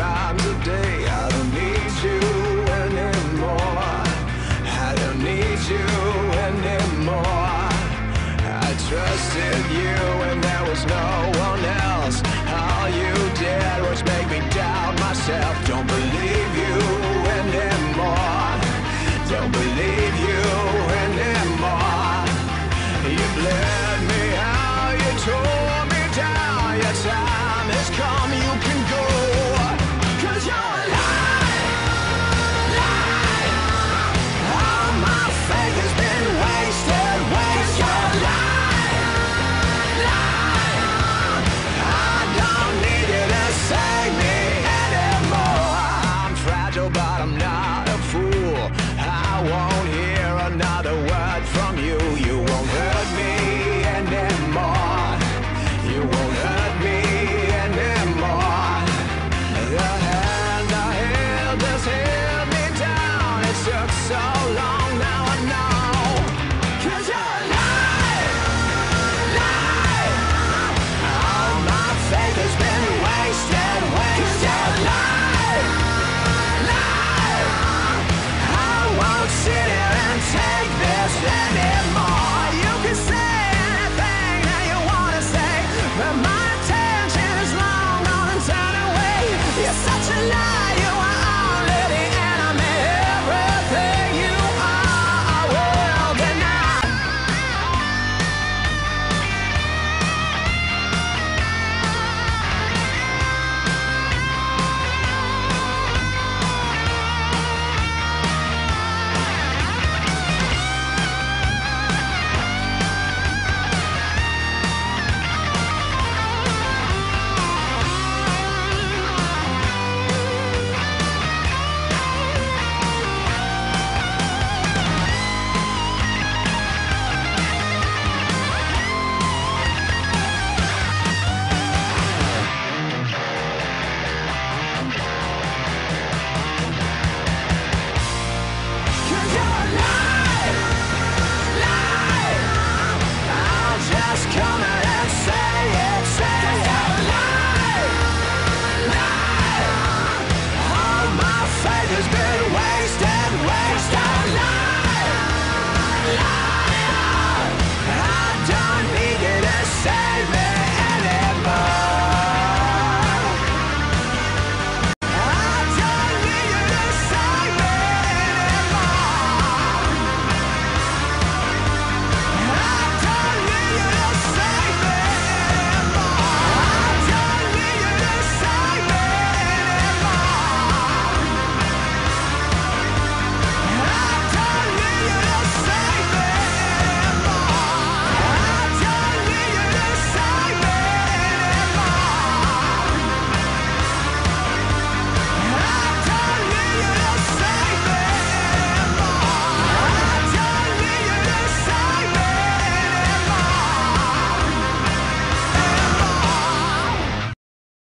try.